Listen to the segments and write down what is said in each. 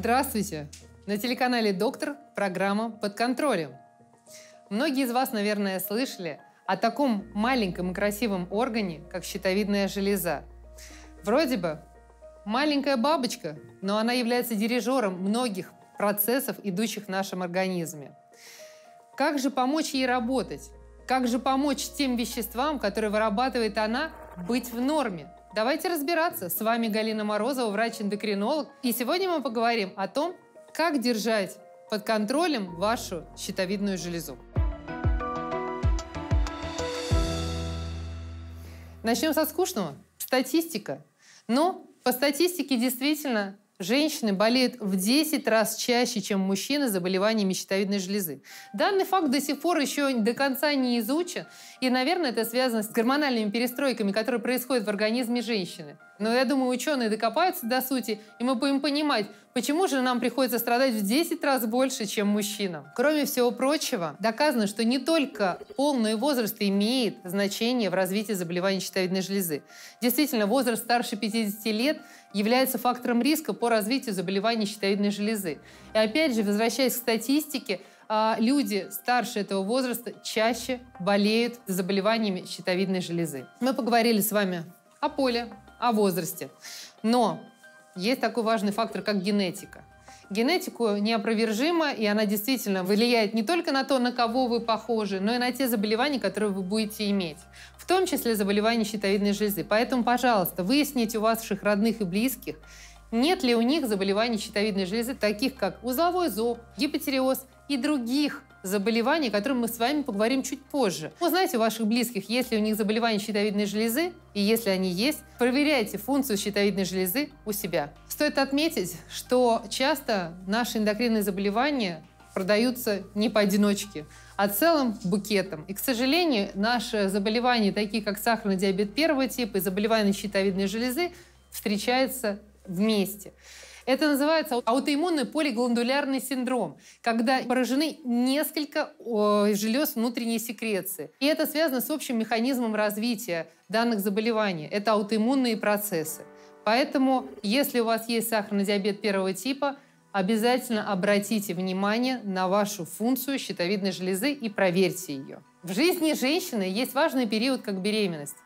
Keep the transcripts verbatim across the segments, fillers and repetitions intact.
Здравствуйте! На телеканале «Доктор» программа «Под контролем». Многие из вас, наверное, слышали о таком маленьком и красивом органе, как щитовидная железа. Вроде бы маленькая бабочка, но она является дирижером многих процессов, идущих в нашем организме. Как же помочь ей работать? Как же помочь тем веществам, которые вырабатывает она, быть в норме? Давайте разбираться. С вами Галина Морозова, врач-эндокринолог. И сегодня мы поговорим о том, как держать под контролем вашу щитовидную железу. Начнем со скучного. Статистика. Но по статистике действительно женщины болеют в десять раз чаще, чем мужчины, заболеваниями щитовидной железы. Данный факт до сих пор еще до конца не изучен. И, наверное, это связано с гормональными перестройками, которые происходят в организме женщины. Но я думаю, ученые докопаются до сути, и мы будем понимать, почему же нам приходится страдать в десять раз больше, чем мужчинам. Кроме всего прочего, доказано, что не только пол, но и возраст имеет значение в развитии заболеваний щитовидной железы. Действительно, возраст старше пятидесяти лет является фактором риска по развитию заболеваний щитовидной железы. И опять же, возвращаясь к статистике, люди старше этого возраста чаще болеют заболеваниями щитовидной железы. Мы поговорили с вами о поле, о возрасте. Но есть такой важный фактор, как генетика. Генетику неопровержимо, и она действительно влияет не только на то, на кого вы похожи, но и на те заболевания, которые вы будете иметь, в том числе заболевания щитовидной железы. Поэтому, пожалуйста, выясните у ваших родных и близких, нет ли у них заболеваний щитовидной железы, таких как узловой зоб, гипотиреоз и других заболеваний, о которых мы с вами поговорим чуть позже. Узнайте у ваших близких, есть ли у них заболевания щитовидной железы, и если они есть, проверяйте функцию щитовидной железы у себя. Стоит отметить, что часто наши эндокринные заболевания продаются не поодиночке, а целым букетом. И, к сожалению, наши заболевания, такие как сахарный диабет первого типа и заболевания щитовидной железы, встречаются вместе. Это называется аутоиммунный полигландулярный синдром, когда поражены несколько желез внутренней секреции. И это связано с общим механизмом развития данных заболеваний. Это аутоиммунные процессы. Поэтому, если у вас есть сахарный диабет первого типа, обязательно обратите внимание на вашу функцию щитовидной железы и проверьте ее. В жизни женщины есть важный период, как беременность.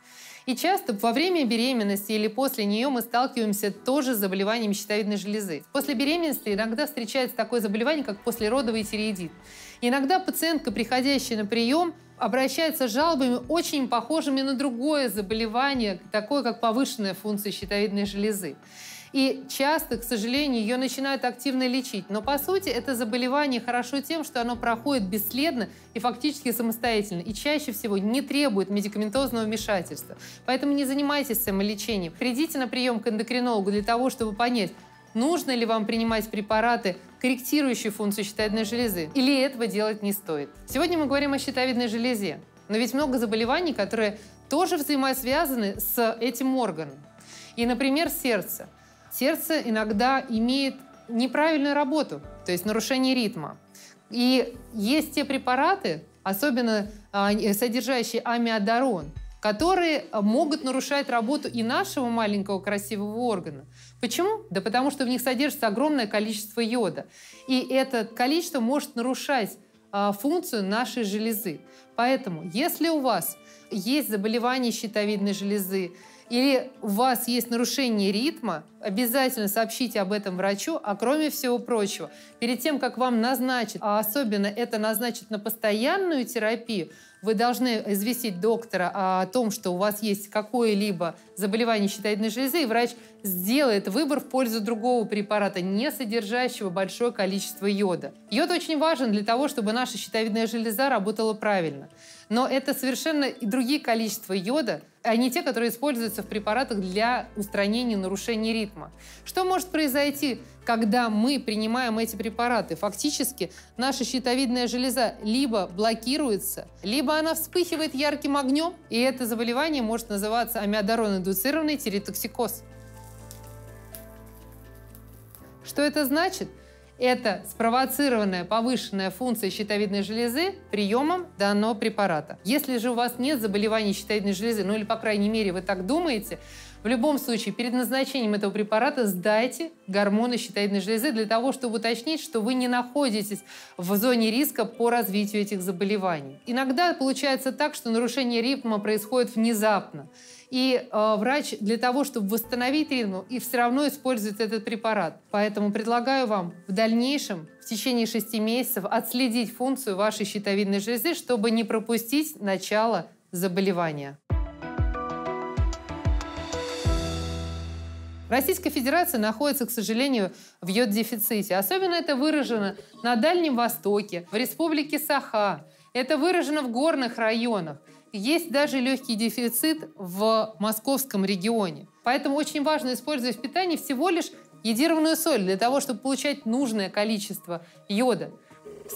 И часто во время беременности или после нее мы сталкиваемся тоже с заболеваниями щитовидной железы. После беременности иногда встречается такое заболевание, как послеродовый тиреоидит. Иногда пациентка, приходящая на прием, обращается с жалобами, очень похожими на другое заболевание, такое как повышенная функция щитовидной железы. И часто, к сожалению, ее начинают активно лечить. Но, по сути, это заболевание хорошо тем, что оно проходит бесследно и фактически самостоятельно. И чаще всего не требует медикаментозного вмешательства. Поэтому не занимайтесь самолечением. Придите на прием к эндокринологу для того, чтобы понять, нужно ли вам принимать препараты, корректирующие функцию щитовидной железы, или этого делать не стоит. Сегодня мы говорим о щитовидной железе. Но ведь много заболеваний, которые тоже взаимосвязаны с этим органом. И, например, сердце. Сердце иногда имеет неправильную работу, то есть нарушение ритма. И есть те препараты, особенно содержащие амиодарон, которые могут нарушать работу и нашего маленького красивого органа. Почему? Да потому что в них содержится огромное количество йода. И это количество может нарушать функцию нашей железы. Поэтому, если у вас есть заболевание щитовидной железы, или у вас есть нарушение ритма, обязательно сообщите об этом врачу. А кроме всего прочего, перед тем, как вам назначат, а особенно это назначат на постоянную терапию, вы должны известить доктора о том, что у вас есть какое-либо заболевание щитовидной железы, и врач сделает выбор в пользу другого препарата, не содержащего большое количество йода. Йод очень важен для того, чтобы наша щитовидная железа работала правильно. Но это совершенно другие количества йода, а не те, которые используются в препаратах для устранения нарушений ритма. Что может произойти, когда мы принимаем эти препараты? Фактически наша щитовидная железа либо блокируется, либо она вспыхивает ярким огнем, и это заболевание может называться амиодарон-индуцированный тиреотоксикоз. Что это значит? Это спровоцированная повышенная функция щитовидной железы приемом данного препарата. Если же у вас нет заболеваний щитовидной железы, ну или, по крайней мере, вы так думаете, в любом случае, перед назначением этого препарата сдайте гормоны щитовидной железы для того, чтобы уточнить, что вы не находитесь в зоне риска по развитию этих заболеваний. Иногда получается так, что нарушение ритма происходит внезапно. И э, врач для того, чтобы восстановить ритм, и все равно использует этот препарат. Поэтому предлагаю вам в дальнейшем, в течение шести месяцев, отследить функцию вашей щитовидной железы, чтобы не пропустить начало заболевания. Российская Федерация находится, к сожалению, в йод-дефиците. Особенно это выражено на Дальнем Востоке, в Республике Саха. Это выражено в горных районах. Есть даже легкий дефицит в московском регионе. Поэтому очень важно использовать в питании всего лишь йодированную соль для того, чтобы получать нужное количество йода.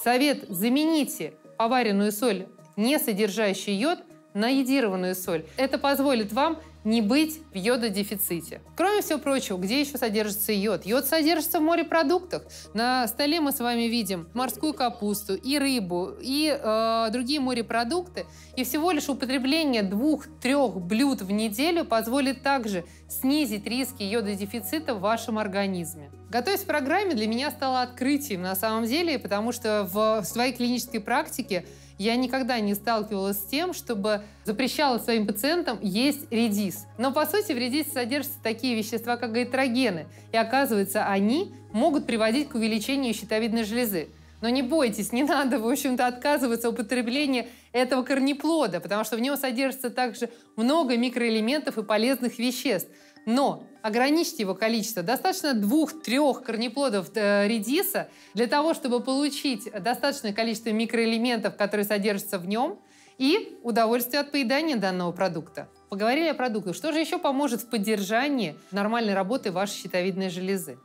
Совет: замените поваренную соль, не содержащую йод, на йодированную соль. Это позволит вам не быть в йододефиците. Кроме всего прочего, где еще содержится йод? Йод содержится в морепродуктах. На столе мы с вами видим морскую капусту, и рыбу, и э, другие морепродукты. И всего лишь употребление двух-трех блюд в неделю позволит также снизить риски йододефицита в вашем организме. Готовясь к программе, для меня стало открытием на самом деле, потому что в своей клинической практике я никогда не сталкивалась с тем, чтобы запрещала своим пациентам есть редис. Но, по сути, в редисе содержатся такие вещества, как гидрогены, и, оказывается, они могут приводить к увеличению щитовидной железы. Но не бойтесь, не надо, в общем-то, отказываться от употребления этого корнеплода, потому что в нем содержится также много микроэлементов и полезных веществ. Но ограничьте его количество. Достаточно двух-трех корнеплодов редиса для того, чтобы получить достаточное количество микроэлементов, которые содержатся в нем, и удовольствие от поедания данного продукта. Поговорили о продуктах. Что же еще поможет в поддержании нормальной работы вашей щитовидной железы?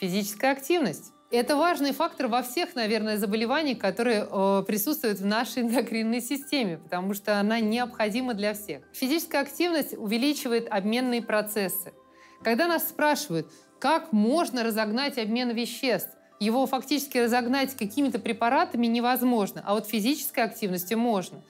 Физическая активность. Это важный фактор во всех, наверное, заболеваниях, которые э, присутствуют в нашей эндокринной системе, потому что она необходима для всех. Физическая активность увеличивает обменные процессы. Когда нас спрашивают, как можно разогнать обмен веществ, его фактически разогнать какими-то препаратами невозможно, а вот физической активностью можно.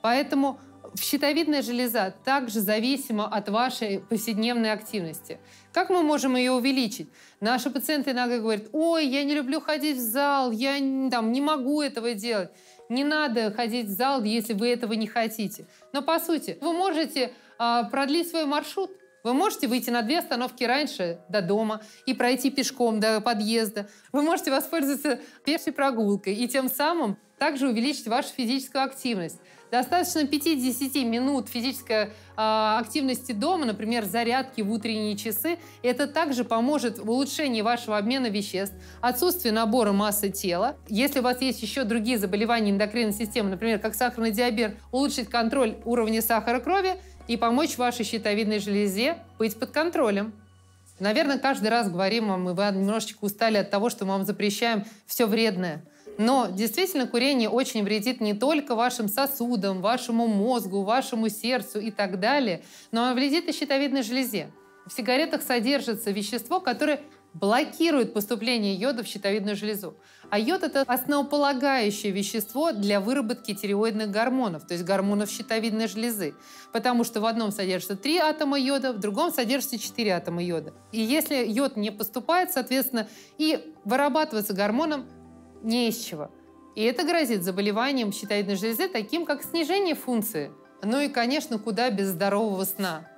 Поэтому щитовидная железа также зависима от вашей повседневной активности. Как мы можем ее увеличить? Наши пациенты иногда говорят: ой, я не люблю ходить в зал, я там, не могу этого делать. Не надо ходить в зал, если вы этого не хотите. Но по сути, вы можете а, продлить свой маршрут. Вы можете выйти на две остановки раньше до дома и пройти пешком до подъезда. Вы можете воспользоваться пешей прогулкой и тем самым также увеличить вашу физическую активность. Достаточно пяти-десяти минут физической э, активности дома, например, зарядки в утренние часы. Это также поможет в улучшении вашего обмена веществ, отсутствии набора массы тела. Если у вас есть еще другие заболевания эндокринной системы, например, как сахарный диабет, улучшить контроль уровня сахара крови и помочь вашей щитовидной железе быть под контролем. Наверное, каждый раз говорим вам, и вы немножечко устали от того, что мы вам запрещаем все вредное. Но действительно курение очень вредит не только вашим сосудам, вашему мозгу, вашему сердцу и так далее, но и вредит и щитовидной железе. В сигаретах содержится вещество, которое блокирует поступление йода в щитовидную железу. А йод – это основополагающее вещество для выработки тиреоидных гормонов, то есть гормонов щитовидной железы. Потому что в одном содержится три атома йода, в другом содержится четыре атома йода. И если йод не поступает, соответственно, и вырабатывается гормоном не из чего. И это грозит заболеванием щитовидной железы, таким как снижение функции. Ну и, конечно, куда без здорового сна.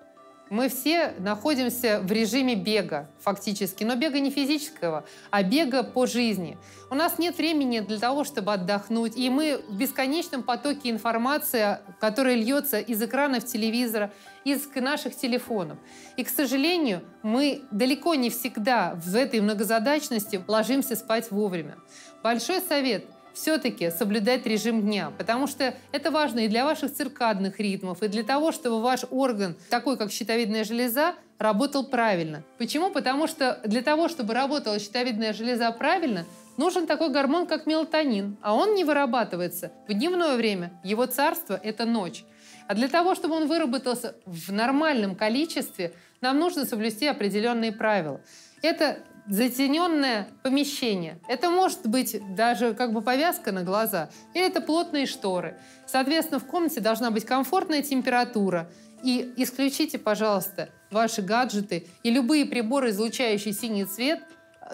Мы все находимся в режиме бега фактически, но бега не физического, а бега по жизни. У нас нет времени для того, чтобы отдохнуть, и мы в бесконечном потоке информации, которая льется из экранов телевизора, из наших телефонов. И, к сожалению, мы далеко не всегда в этой многозадачности ложимся спать вовремя. Большой совет: все-таки соблюдать режим дня, потому что это важно и для ваших циркадных ритмов, и для того, чтобы ваш орган, такой как щитовидная железа, работал правильно. Почему? Потому что для того, чтобы работала щитовидная железа правильно, нужен такой гормон, как мелатонин, а он не вырабатывается в дневное время, его царство – это ночь. А для того, чтобы он выработался в нормальном количестве, нам нужно соблюсти определенные правила. Это затененное помещение. Это может быть даже как бы повязка на глаза, или это плотные шторы. Соответственно, в комнате должна быть комфортная температура. И исключите, пожалуйста, ваши гаджеты и любые приборы, излучающие синий цвет,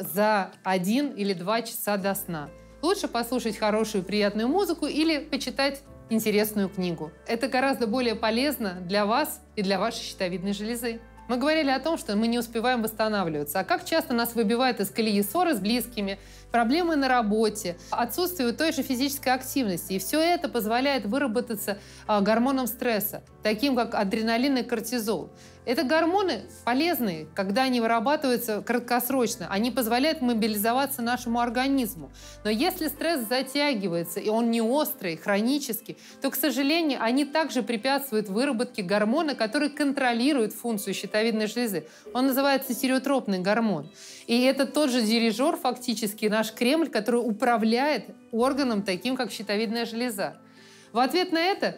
за один или два часа до сна. Лучше послушать хорошую приятную музыку или почитать интересную книгу. Это гораздо более полезно для вас и для вашей щитовидной железы. Мы говорили о том, что мы не успеваем восстанавливаться. А как часто нас выбивает из колеи ссоры с близкими, проблемы на работе, отсутствие той же физической активности. И все это позволяет выработаться гормонам стресса, таким как адреналин и кортизол. Это гормоны полезные, когда они вырабатываются краткосрочно. Они позволяют мобилизоваться нашему организму. Но если стресс затягивается, и он не острый, хронический, то, к сожалению, они также препятствуют выработке гормона, который контролирует функцию щитовидной железы. Он называется тиреотропный гормон. И это тот же дирижер, фактически, наш Кремль, который управляет органом, таким как щитовидная железа. В ответ на это э,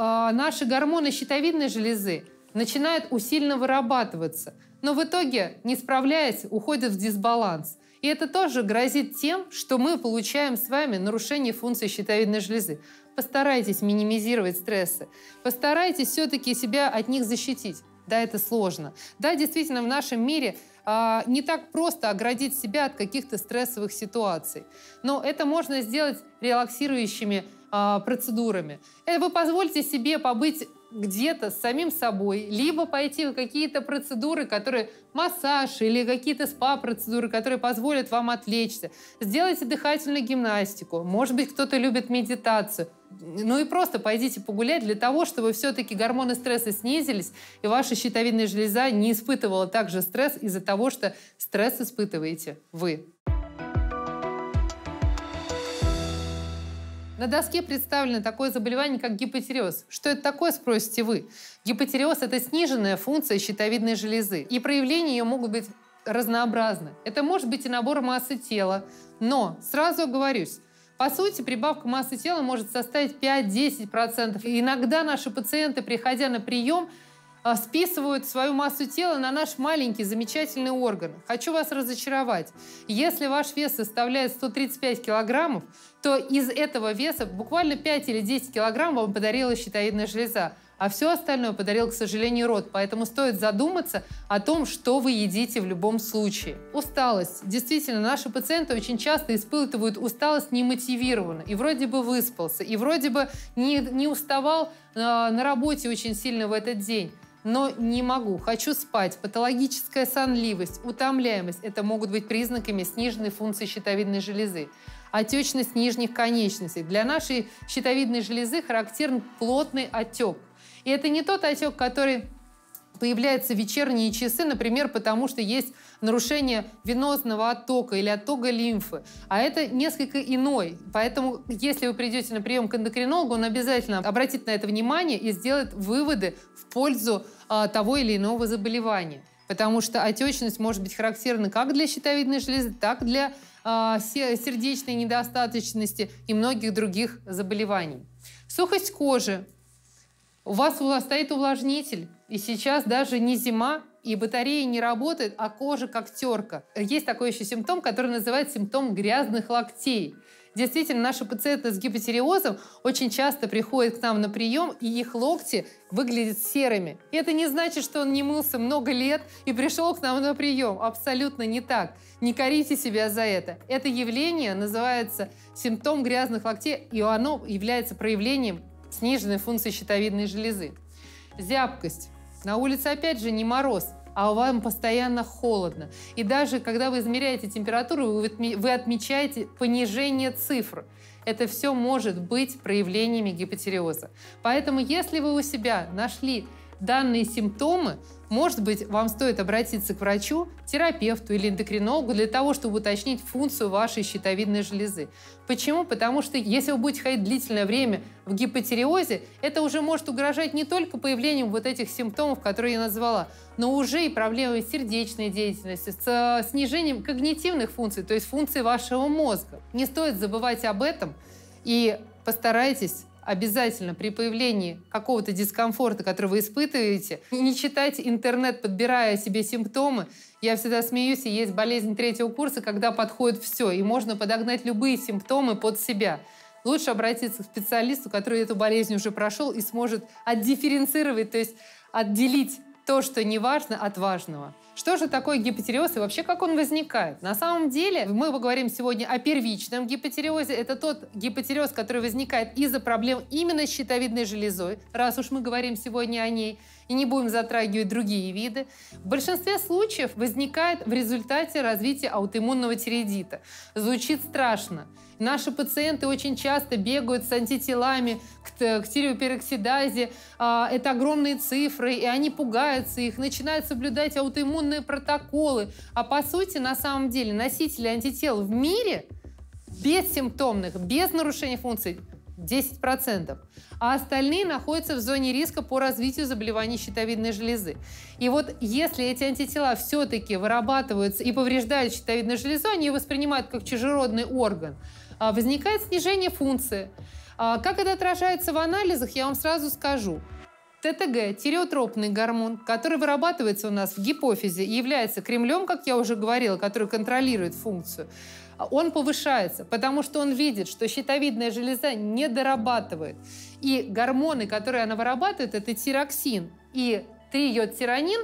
наши гормоны щитовидной железы начинают усиленно вырабатываться, но в итоге, не справляясь, уходят в дисбаланс. И это тоже грозит тем, что мы получаем с вами нарушение функции щитовидной железы. Постарайтесь минимизировать стрессы, постарайтесь все-таки себя от них защитить. Да, это сложно. Да, действительно, в нашем мире а, не так просто оградить себя от каких-то стрессовых ситуаций. Но это можно сделать релаксирующими а, процедурами. Это вы позвольте себе побыть где-то с самим собой, либо пойти в какие-то процедуры, которые массаж или какие-то спа-процедуры, которые позволят вам отвлечься. Сделайте дыхательную гимнастику, может быть, кто-то любит медитацию. Ну и просто пойдите погулять для того, чтобы все-таки гормоны стресса снизились, и ваша щитовидная железа не испытывала также стресс из-за того, что стресс испытываете вы. На доске представлено такое заболевание, как гипотиреоз. Что это такое, спросите вы? Гипотиреоз – это сниженная функция щитовидной железы, и проявления ее могут быть разнообразны. Это может быть и набор массы тела, но сразу оговорюсь, по сути, прибавка массы тела может составить пять-десять процентов. Иногда наши пациенты, приходя на прием, списывают свою массу тела на наш маленький замечательный орган. Хочу вас разочаровать. Если ваш вес составляет сто тридцать пять килограммов, то из этого веса буквально пять или десять килограмм вам подарила щитовидная железа, а все остальное подарил, к сожалению, рот. Поэтому стоит задуматься о том, что вы едите в любом случае. Усталость. Действительно, наши пациенты очень часто испытывают усталость немотивированно. И вроде бы выспался, и вроде бы не, не уставал э, на работе очень сильно в этот день. Но не могу, хочу спать, патологическая сонливость, утомляемость – это могут быть признаками сниженной функции щитовидной железы. Отечность нижних конечностей. Для нашей щитовидной железы характерен плотный отек. И это не тот отек, который появляется в вечерние часы, например, потому что есть нарушение венозного оттока или оттока лимфы. А это несколько иной. Поэтому, если вы придете на прием к эндокринологу, он обязательно обратит на это внимание и сделает выводы в пользу а, того или иного заболевания. Потому что отечность может быть характерна как для щитовидной железы, так и для а, сердечной недостаточности и многих других заболеваний. Сухость кожи. У вас стоит увлажнитель, и сейчас даже не зима, и батарея не работает, а кожа как терка. Есть такой еще симптом, который называется симптом грязных локтей. Действительно, наши пациенты с гипотиреозом очень часто приходят к нам на прием, и их локти выглядят серыми. И это не значит, что он не мылся много лет и пришел к нам на прием. Абсолютно не так. Не корите себя за это. Это явление называется симптом грязных локтей, и оно является проявлением сниженной функции щитовидной железы. Зябкость. На улице опять же не мороз, а вам постоянно холодно. И даже когда вы измеряете температуру, вы отмечаете понижение цифр. Это все может быть проявлениями гипотиреоза. Поэтому, если вы у себя нашли данные симптомы, может быть, вам стоит обратиться к врачу, терапевту или эндокринологу для того, чтобы уточнить функцию вашей щитовидной железы. Почему? Потому что если вы будете ходить длительное время в гипотиреозе, это уже может угрожать не только появлением вот этих симптомов, которые я назвала, но уже и проблемами сердечной деятельности, с снижением когнитивных функций, то есть функций вашего мозга. Не стоит забывать об этом и постарайтесь обязательно при появлении какого-то дискомфорта, который вы испытываете, не читайте интернет, подбирая себе симптомы. Я всегда смеюсь, и есть болезнь третьего курса, когда подходит все, и можно подогнать любые симптомы под себя. Лучше обратиться к специалисту, который эту болезнь уже прошел и сможет отдифференцировать, то есть отделить то, что не важно, от важного. Что же такое гипотиреоз и вообще как он возникает? На самом деле мы поговорим сегодня о первичном гипотиреозе. Это тот гипотиреоз, который возникает из-за проблем именно с щитовидной железой, раз уж мы говорим сегодня о ней, и не будем затрагивать другие виды. В большинстве случаев возникает в результате развития аутоиммунного тиреидита. Звучит страшно. Наши пациенты очень часто бегают с антителами к, к тиреопероксидазе. Это огромные цифры, и они пугаются их, начинают соблюдать аутоиммунные протоколы. А по сути, на самом деле, носители антител в мире бессимптомных, без нарушения функций, десять процентов, а остальные находятся в зоне риска по развитию заболеваний щитовидной железы. И вот если эти антитела все-таки вырабатываются и повреждают щитовидную железу, они ее воспринимают как чужеродный орган, возникает снижение функции. Как это отражается в анализах, я вам сразу скажу. тэ тэ гэ, тиреотропный гормон, который вырабатывается у нас в гипофизе и является кремлем, как я уже говорила, который контролирует функцию, он повышается, потому что он видит, что щитовидная железа не дорабатывает. И гормоны, которые она вырабатывает, это тироксин и триодтиронин,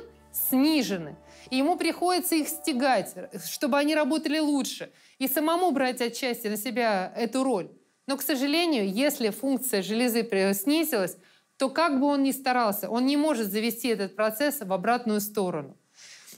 снижены. И ему приходится их стягать, чтобы они работали лучше. И самому брать отчасти на себя эту роль. Но, к сожалению, если функция железы снизилась, то как бы он ни старался, он не может завести этот процесс в обратную сторону.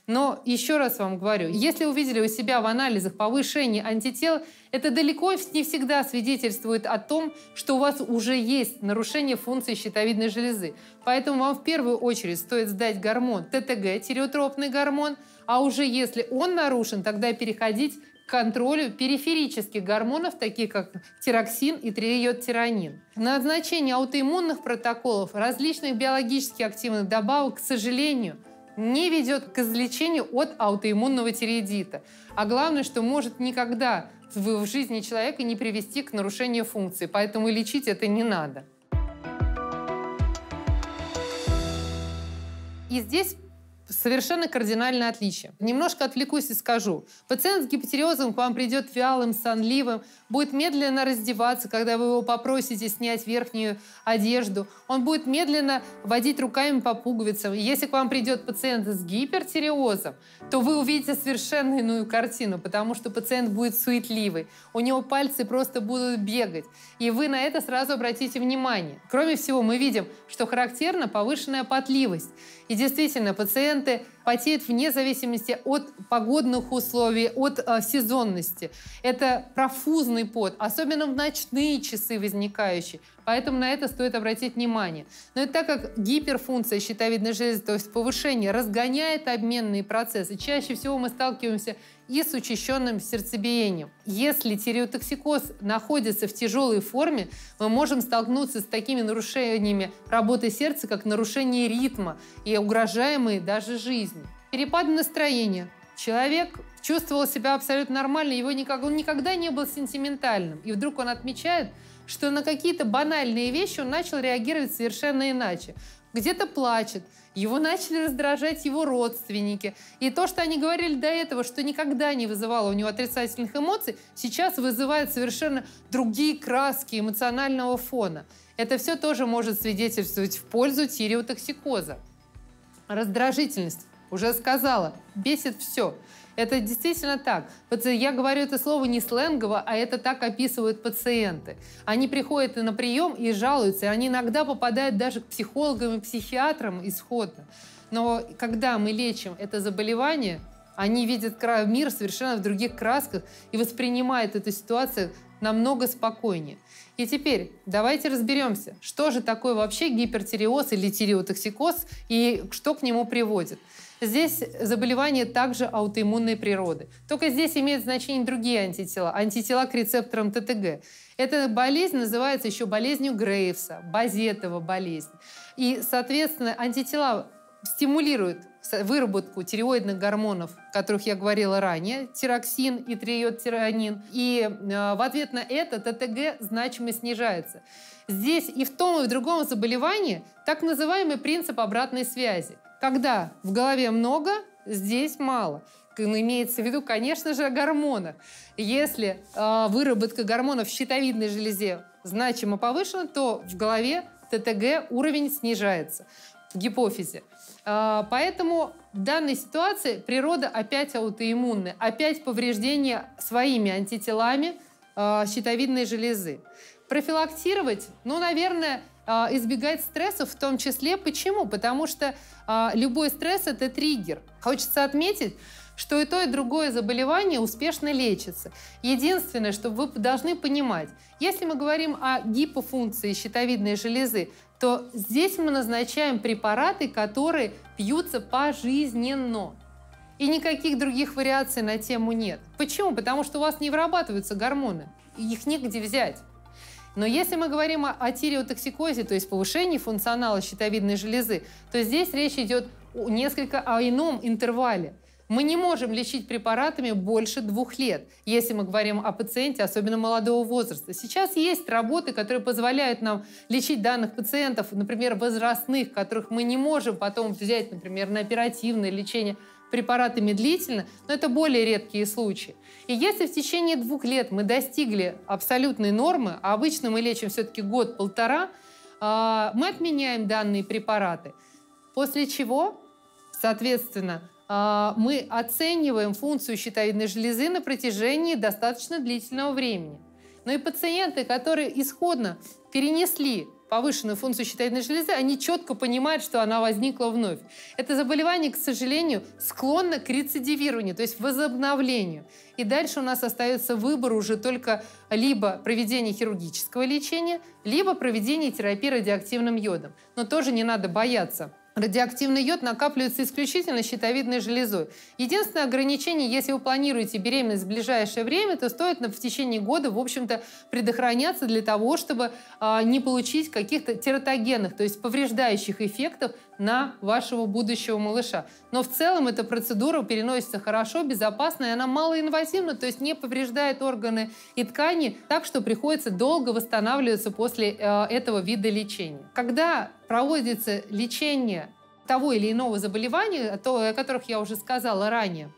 Но еще раз вам говорю, если увидели у себя в анализах повышение антител, это далеко не всегда свидетельствует о том, что у вас уже есть нарушение функции щитовидной железы. Поэтому вам в первую очередь стоит сдать гормон тэ тэ гэ, тиреотропный гормон, а уже если он нарушен, тогда переходить к контролю периферических гормонов, таких как тироксин и триодтиронин. Назначение аутоиммунных протоколов, различных биологически активных добавок, к сожалению, не ведет к излечению от аутоиммунного тиреидита. А главное, что может никогда в жизни человека не привести к нарушению функции, поэтому лечить это не надо. И здесь совершенно кардинальное отличие. Немножко отвлекусь и скажу. Пациент с гипотиреозом к вам придет вялым, сонливым, будет медленно раздеваться, когда вы его попросите снять верхнюю одежду. Он будет медленно водить руками по пуговицам. Если к вам придет пациент с гипертиреозом, то вы увидите совершенно иную картину, потому что пациент будет суетливый. У него пальцы просто будут бегать. И вы на это сразу обратите внимание. Кроме всего, мы видим, что характерна повышенная потливость. И действительно, пациент потеет вне зависимости от погодных условий, от э, сезонности. Это профузный пот, особенно в ночные часы возникающий. Поэтому на это стоит обратить внимание. Но и так как гиперфункция щитовидной железы, то есть повышение, разгоняет обменные процессы, чаще всего мы сталкиваемся и с учащенным сердцебиением. Если тиреотоксикоз находится в тяжелой форме, мы можем столкнуться с такими нарушениями работы сердца, как нарушение ритма и угрожаемые даже жизни. Перепады настроения. Человек чувствовал себя абсолютно нормально, его никак, он никогда не был сентиментальным. И вдруг он отмечает, что на какие-то банальные вещи он начал реагировать совершенно иначе. Где-то плачет, его начали раздражать его родственники. И то, что они говорили до этого, что никогда не вызывало у него отрицательных эмоций, сейчас вызывает совершенно другие краски эмоционального фона. Это все тоже может свидетельствовать в пользу тиреотоксикоза. Раздражительность. Уже сказала, бесит все. Это действительно так. Я говорю это слово не сленгово, а это так описывают пациенты. Они приходят на прием и жалуются. Они иногда попадают даже к психологам и психиатрам исходно. Но когда мы лечим это заболевание, они видят мир совершенно в других красках и воспринимают эту ситуацию намного спокойнее. И теперь давайте разберемся, что же такое вообще гипертиреоз или тиреотоксикоз и что к нему приводит. Здесь заболевание также аутоиммунной природы. Только здесь имеют значение другие антитела. Антитела к рецепторам тэ тэ гэ. Эта болезнь называется еще болезнью Грейвса, базедова болезнь. И, соответственно, антитела стимулируют выработку тиреоидных гормонов, о которых я говорила ранее, тироксин и триодтиронин. И в ответ на это Т Т Г значимо снижается. Здесь и в том, и в другом заболевании так называемый принцип обратной связи. Когда в голове много, здесь мало. Имеется в виду, конечно же, о гормонах. Если э, выработка гормонов в щитовидной железе значимо повышена, то в голове Т Т Г уровень снижается в гипофизе. Э, поэтому в данной ситуации природа опять аутоиммунная, опять повреждение своими антителами э, щитовидной железы. Профилактировать, ну, наверное, э, избегать стрессов в том числе. Почему? Потому что э, любой стресс – это триггер. Хочется отметить, что и то, и другое заболевание успешно лечится. Единственное, что вы должны понимать, если мы говорим о гипофункции щитовидной железы, то здесь мы назначаем препараты, которые пьются пожизненно. И никаких других вариаций на тему нет. Почему? Потому что у вас не вырабатываются гормоны, их негде взять. Но если мы говорим о, о тиреотоксикозе, то есть повышении функционала щитовидной железы, то здесь речь идет несколько о ином интервале. Мы не можем лечить препаратами больше двух лет, если мы говорим о пациенте, особенно молодого возраста. Сейчас есть работы, которые позволяют нам лечить данных пациентов, например, возрастных, которых мы не можем потом взять, например, на оперативное лечение препаратами длительно, но это более редкие случаи. И если в течение двух лет мы достигли абсолютной нормы, а обычно мы лечим все-таки год-полтора, мы отменяем данные препараты. После чего, соответственно, мы оцениваем функцию щитовидной железы на протяжении достаточно длительного времени. Но и пациенты, которые исходно перенесли повышенную функцию щитовидной железы, они четко понимают, что она возникла вновь. Это заболевание, к сожалению, склонно к рецидивированию, то есть возобновлению. И дальше у нас остается выбор уже только либо проведение хирургического лечения, либо проведение терапии радиоактивным йодом. Но тоже не надо бояться. Радиоактивный йод накапливается исключительно щитовидной железой. Единственное ограничение, если вы планируете беременность в ближайшее время, то стоит в течение года, в общем-то, предохраняться для того, чтобы э, не получить каких-то тератогенных, то есть повреждающих эффектов на вашего будущего малыша. Но в целом эта процедура переносится хорошо, безопасно, и она малоинвазивна, то есть не повреждает органы и ткани, так что приходится долго восстанавливаться после э, этого вида лечения. Когда проводится лечение того или иного заболевания, о которых я уже сказала ранее,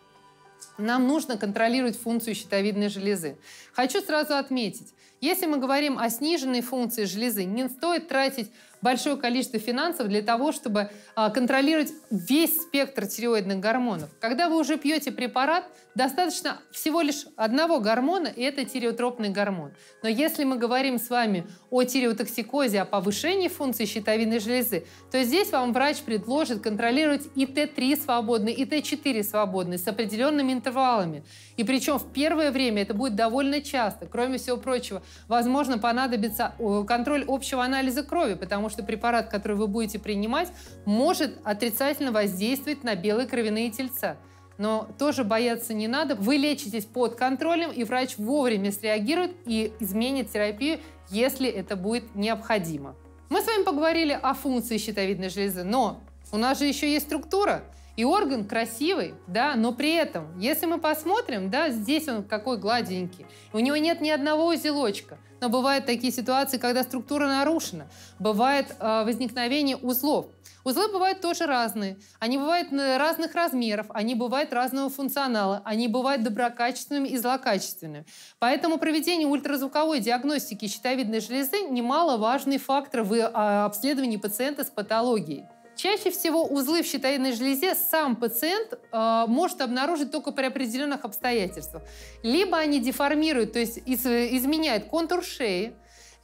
нам нужно контролировать функцию щитовидной железы. Хочу сразу отметить, если мы говорим о сниженной функции железы, не стоит тратить большое количество финансов для того, чтобы контролировать весь спектр тиреоидных гормонов. Когда вы уже пьете препарат, достаточно всего лишь одного гормона, и это тиреотропный гормон. Но если мы говорим с вами о тиреотоксикозе, о повышении функции щитовидной железы, то здесь вам врач предложит контролировать и Т три свободный, и Т четыре свободный с определенными интервалами. И причем в первое время это будет довольно часто. Кроме всего прочего, возможно, понадобится контроль общего анализа крови, потому что препарат, который вы будете принимать, может отрицательно воздействовать на белые кровяные тельца. Но тоже бояться не надо. Вы лечитесь под контролем, и врач вовремя среагирует и изменит терапию, если это будет необходимо. Мы с вами поговорили о функции щитовидной железы, но у нас же еще есть структура. И орган красивый, да, но при этом, если мы посмотрим, да, здесь он какой гладенький, у него нет ни одного узелочка. Но бывают такие ситуации, когда структура нарушена, бывает э, возникновение узлов. Узлы бывают тоже разные, они бывают разных размеров, они бывают разного функционала, они бывают доброкачественными и злокачественными. Поэтому проведение ультразвуковой диагностики щитовидной железы немаловажный фактор в э, обследовании пациента с патологией. Чаще всего узлы в щитовидной железе сам пациент э, может обнаружить только при определенных обстоятельствах. Либо они деформируют, то есть из, изменяют контур шеи,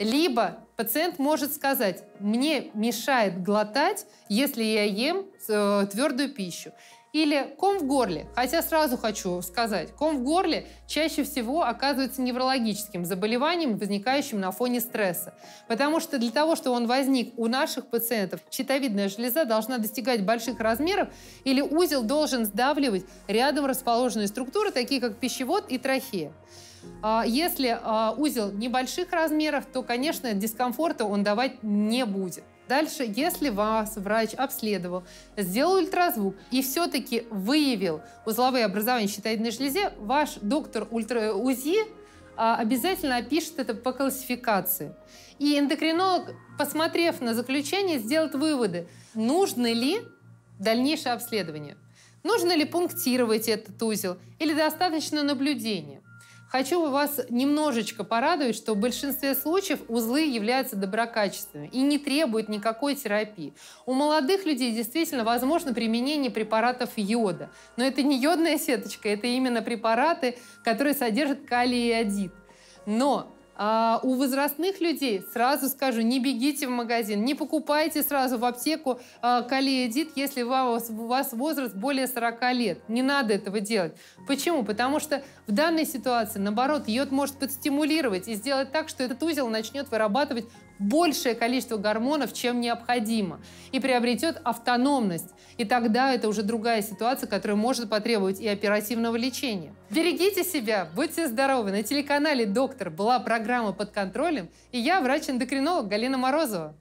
либо пациент может сказать: мне мешает глотать, если я ем э, твердую пищу. Или ком в горле, хотя сразу хочу сказать, ком в горле чаще всего оказывается неврологическим заболеванием, возникающим на фоне стресса. Потому что для того, чтобы он возник у наших пациентов, щитовидная железа должна достигать больших размеров, или узел должен сдавливать рядом расположенные структуры, такие как пищевод и трахея. Если узел небольших размеров, то, конечно, дискомфорта он давать не будет. Дальше, если вас врач обследовал, сделал ультразвук и все-таки выявил узловые образования в щитовидной железе, ваш доктор ультра УЗИ обязательно опишет это по классификации. И эндокринолог, посмотрев на заключение, сделает выводы, нужно ли дальнейшее обследование, нужно ли пунктировать этот узел или достаточно наблюдения. Хочу вас немножечко порадовать, что в большинстве случаев узлы являются доброкачественными и не требуют никакой терапии. У молодых людей действительно возможно применение препаратов йода, но это не йодная сеточка, это именно препараты, которые содержат калий и йодид. Но а у возрастных людей, сразу скажу, не бегите в магазин, не покупайте сразу в аптеку калий и йодид, если у вас, у вас возраст более сорока лет. Не надо этого делать. Почему? Потому что в данной ситуации, наоборот, йод может подстимулировать и сделать так, что этот узел начнет вырабатывать большее количество гормонов, чем необходимо, и приобретет автономность. И тогда это уже другая ситуация, которая может потребовать и оперативного лечения. Берегите себя, будьте здоровы. На телеканале «Доктор» была программа «Под контролем», и я, врач-эндокринолог Галина Морозова.